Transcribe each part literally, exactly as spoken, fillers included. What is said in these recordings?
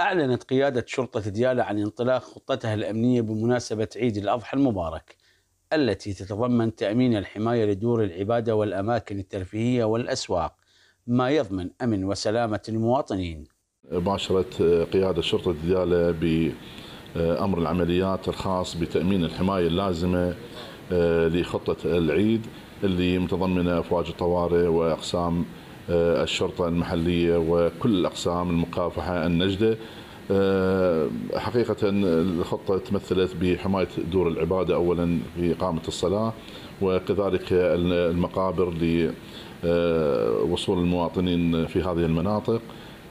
أعلنت قيادة شرطة ديالي عن انطلاق خطتها الأمنية بمناسبة عيد الأضحى المبارك، التي تتضمن تأمين الحماية لدور العبادة والأماكن الترفيهية والأسواق، ما يضمن أمن وسلامة المواطنين. باشرت قيادة شرطة ديالي بأمر العمليات الخاص بتأمين الحماية اللازمة لخطة العيد اللي متضمنة أفواج الطوارئ وأقسام الشرطة المحلية وكل أقسام المكافحة النجدة. حقيقة الخطة تمثلت بحماية دور العبادة أولا بإقامة الصلاة، وكذلك المقابر لوصول المواطنين في هذه المناطق.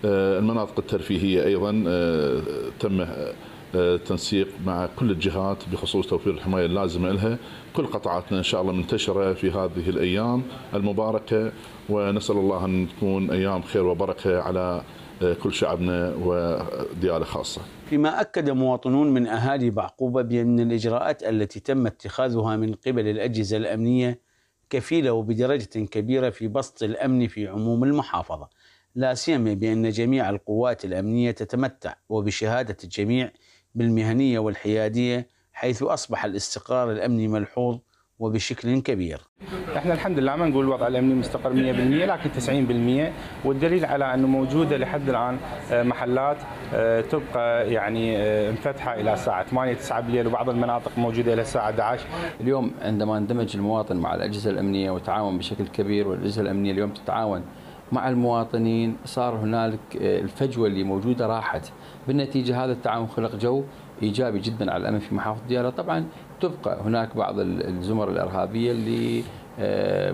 المناطق الترفيهية أيضا تم تنسيق مع كل الجهات بخصوص توفير الحماية اللازمة لها. كل قطاعاتنا إن شاء الله منتشرة في هذه الأيام المباركة، ونسأل الله أن تكون أيام خير وبركة على كل شعبنا وديالة خاصة. فيما أكد مواطنون من أهالي بعقوبة بأن الإجراءات التي تم اتخاذها من قبل الأجهزة الأمنية كفيلة وبدرجة كبيرة في بسط الأمن في عموم المحافظة، لا سيما بأن جميع القوات الأمنية تتمتع وبشهادة الجميع بالمهنية والحيادية، حيث أصبح الاستقرار الأمني ملحوظ وبشكل كبير. احنا الحمد لله ما نقول الوضع الامني مستقر مئة بالمئة لكن تسعين بالمئة، والدليل على انه موجوده لحد الان محلات تبقى يعني مفتحه الى الساعه ثمانية تسعة بالليل، وبعض المناطق موجوده الى الساعه أحد عشر. اليوم عندما اندمج المواطن مع الاجهزه الامنيه وتعاون بشكل كبير، والاجهزه الامنيه اليوم تتعاون مع المواطنين، صار هنالك الفجوه اللي موجوده راحت. بالنتيجه هذا التعاون خلق جو ايجابي جدا على الامن في محافظه ديالى. طبعا تبقى هناك بعض الزمر الارهابيه اللي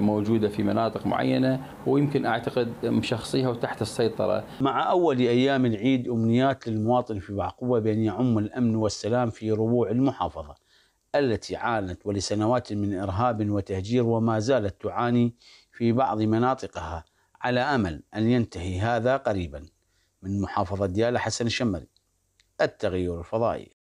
موجوده في مناطق معينه ويمكن اعتقد مشخصيها وتحت السيطره. مع اول ايام العيد امنيات للمواطن في بعقوبه بان يعم الامن والسلام في ربوع المحافظه التي عانت ولسنوات من ارهاب وتهجير وما زالت تعاني في بعض مناطقها، على امل ان ينتهي هذا قريبا. من محافظه ديالى، حسن الشمري، التغيير الفضائي.